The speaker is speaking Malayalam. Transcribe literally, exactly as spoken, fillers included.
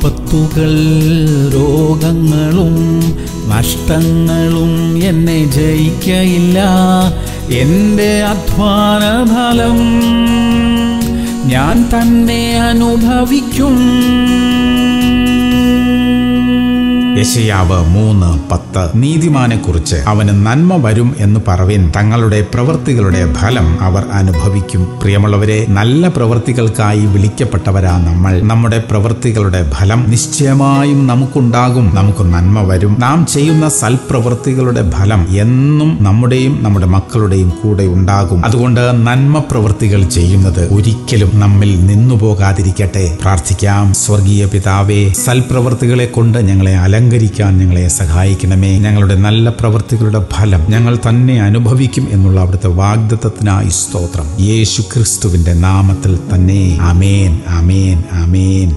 ആപത്തുകൾ രോഗങ്ങളും നഷ്ടങ്ങളും എന്നെ ജയിക്കയില്ല. എൻ്റെ അധ്വാന ഫലം ഞാൻ തന്നെ അനുഭവിക്കും. യെശയ്യാവ് മൂന്ന് പത്ത് നീതിമാനെ കുറിച്ച് അവന് നന്മ വരും എന്ന് പറവിൻ, തങ്ങളുടെ പ്രവൃത്തികളുടെ ഫലം അവർ അനുഭവിക്കും. പ്രിയമുള്ളവരെ, നല്ല പ്രവൃത്തികൾക്കായി വിളിക്കപ്പെട്ടവരാ നമ്മൾ. നമ്മുടെ പ്രവൃത്തികളുടെ ഫലം നിശ്ചയമായും നമുക്കുണ്ടാകും. നമുക്ക് നന്മ വരും. നാം ചെയ്യുന്ന സൽപ്രവൃത്തികളുടെ ഫലം എന്നും നമ്മുടെയും നമ്മുടെ മക്കളുടെയും കൂടെ ഉണ്ടാകും. അതുകൊണ്ട് നന്മ പ്രവൃത്തികൾ ചെയ്യുന്നത് ഒരിക്കലും നമ്മിൽ നിന്നു പോകാതിരിക്കട്ടെ. പ്രാർത്ഥിക്കാം. സ്വർഗീയ പിതാവേ, സൽപ്രവൃത്തികളെ കൊണ്ട് ഞങ്ങളെ അലങ്കരിക്കും കരിക്കാൻ ഞങ്ങളെ സഹായിക്കണമേ. ഞങ്ങളുടെ നല്ല പ്രവൃത്തികളുടെ ഫലം ഞങ്ങൾ തന്നെ അനുഭവിക്കും എന്നുള്ള അവിടുത്തെ വാഗ്ദത്തത്തിനായി സ്തോത്രം. യേശു ക്രിസ്തുവിൻ്റെ നാമത്തിൽ തന്നെ. ആമേൻ, ആമേൻ, ആമേൻ.